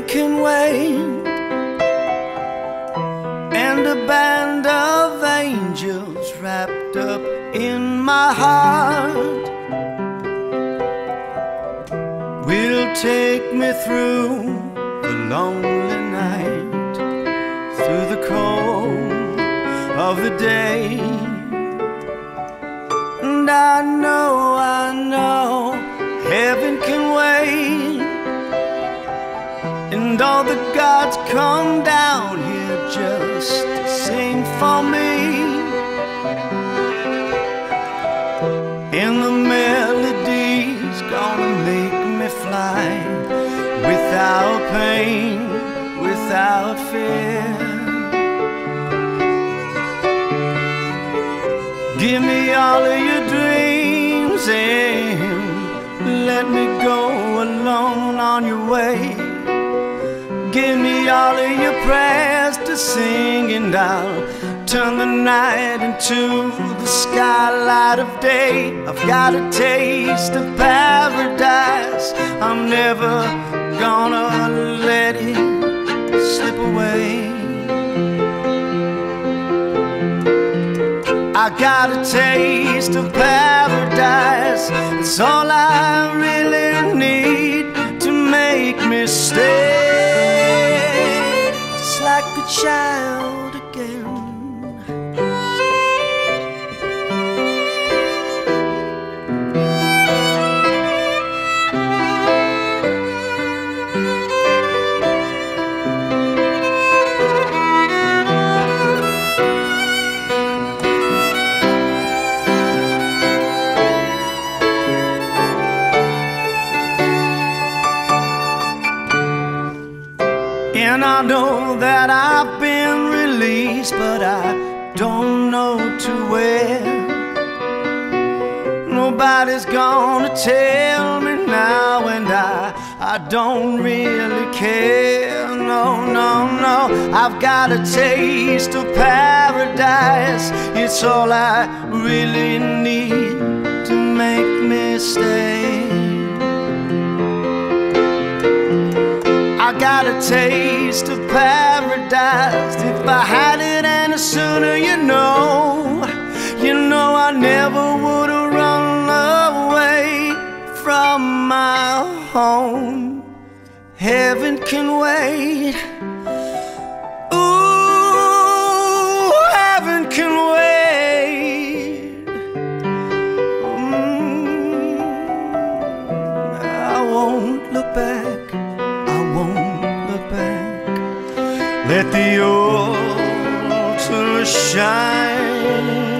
everything can wait, and a band of angels wrapped up in my heart will take me through the lonely night, through the cold of the day. And I know heaven can wait, and all the gods come down here just to sing for me. And the melody's gonna make me fly, without pain, without fear. Give me all of your dreams and let me go alone on your way. Give me all of your prayers to sing, and I'll turn the night into the skylight of day. I've got a taste of paradise, I'm never gonna let it slip away. I got a taste of paradise, it's all I really need to make me stay. A child again, and I know that I've been released, but I don't know to where. Nobody's gonna tell me now, and I don't really care. No, I've got a taste of paradise, it's all I really need to make me stay. I got a taste of paradise, if I had it any sooner, you know I never would've run away from my home. Heaven can wait, ooh, heaven can wait. I won't look back. Let the altar shine.